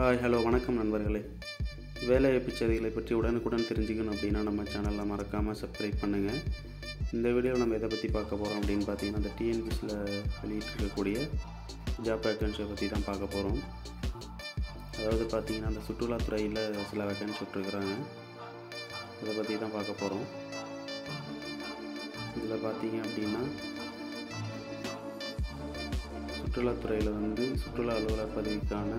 Hi hello வணக்கம் நண்பர்களே. வேலை வாய்ப்பு செய்திகளை பற்றி உடனுக்குடன் தெரிஞ்சுக்கணும் அப்படின்னா நம்ம சேனலில் மறக்காமல் சப்ஸ்கிரைப் பண்ணுங்கள். இந்த வீடியோவில் நம்ம எதை பற்றி பார்க்க போகிறோம் அப்படின்னு பார்த்தீங்கன்னா, அந்த டிஎன்பிஎஸ்சில் வெளியிட்டிருக்கக்கூடிய ஜாப் வேக்கன்சியை பற்றி தான் பார்க்க போகிறோம். அதாவது பார்த்திங்கன்னா, அந்த சுற்றுலாத்துறையில் சில வேக்கன்சி விட்டுருக்குறாங்க, அதை பற்றி தான் பார்க்க போகிறோம். இதில் பார்த்திங்க அப்படின்னா, சுற்றுலாத்துறையில் வந்து சுற்றுலா அலுவலர் பதவிக்கான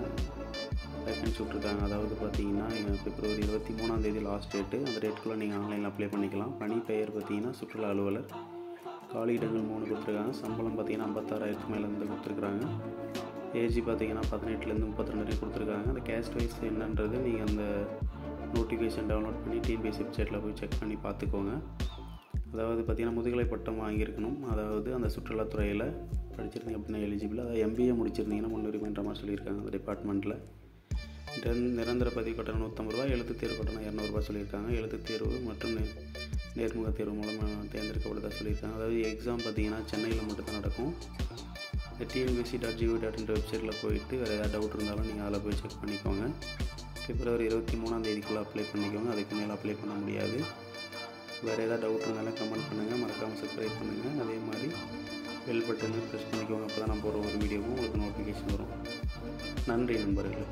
வேக்கன்சி விட்டுருக்காங்க. அதாவது பார்த்திங்கன்னா, February 23 லாஸ்ட் டேட்டு. அந்த டேட்டுக்குள்ளே நீங்கள் ஆன்லைனில் அப்ளை பண்ணிக்கலாம். பணி பெயர் பார்த்திங்கன்னா சுற்றுலா அலுவலர். காலி இடங்கள் 3 கொடுத்துருக்காங்க. சம்பளம் பார்த்திங்கன்னா 56,000 மேலேருந்து கொடுத்துருக்குறாங்க. ஏஜி பார்த்திங்கன்னா 18லேருந்து 32 வரைக்கும் கொடுத்துருக்காங்க. அந்த கேஸ்ட் வைஸ் என்னன்றது நீங்கள் அந்த நோட்டிஃபிகேஷன் டவுன்லோட் பண்ணி டிஎன்பிஎஸ்சி வெப்சைட்டில் போய் செக் பண்ணி பார்த்துக்கோங்க. அதாவது பார்த்திங்கன்னா, முதுகலை பட்டம் வாங்கியிருக்கணும். அதாவது அந்த சுற்றுலாத்துறையில் படிச்சிருந்தீங்க அப்படின்னா எலிஜிபிள். அதாவது MBA முடிச்சிருந்தீங்கன்னா முன்னுரிமைன்ற மாதிரி சொல்லியிருக்காங்க. அந்த டிபார்ட்மெண்ட்டில் நிரந்தர பதிவு கட்டணம் ₹150, எழுத்து தேர்வு கட்டணம் ₹200 சொல்லியிருக்காங்க. எழுத்து தேர்வு மற்றும் நேர்முக தேர்வு மூலமாக தேர்ந்தெடுக்கப்பட்டதாக சொல்லியிருக்காங்க. அதாவது எக்ஸாம் பார்த்திங்கன்னா சென்னையில் மட்டும்தான் நடக்கும். TNBSC.gov.in வெப்சைட்டில் போயிட்டு வேறு ஏதாவது டவுட் இருந்தாலும் நீங்கள் அதில் போய் செக் பண்ணிக்கோங்க. February 23 அப்ளை பண்ணிக்கோங்க. அதுக்கு மேலே அப்ளை பண்ண முடியாது. வேறு ஏதாவது டவுட் இருந்தாலும் கமெண்ட் பண்ணுங்கள். மறக்காமல் சப்ஸ்கிரைப் பண்ணுங்கள். அதே மாதிரி பெல் பட்டனை ப்ரெஸ் பண்ணிக்கோங்க. அப்போ தான் நம்ம ஒரு வீடியோவும் உங்களுக்கு நோட்டிஃபிகேஷன் வரும். நன்றி நண்பர்களே.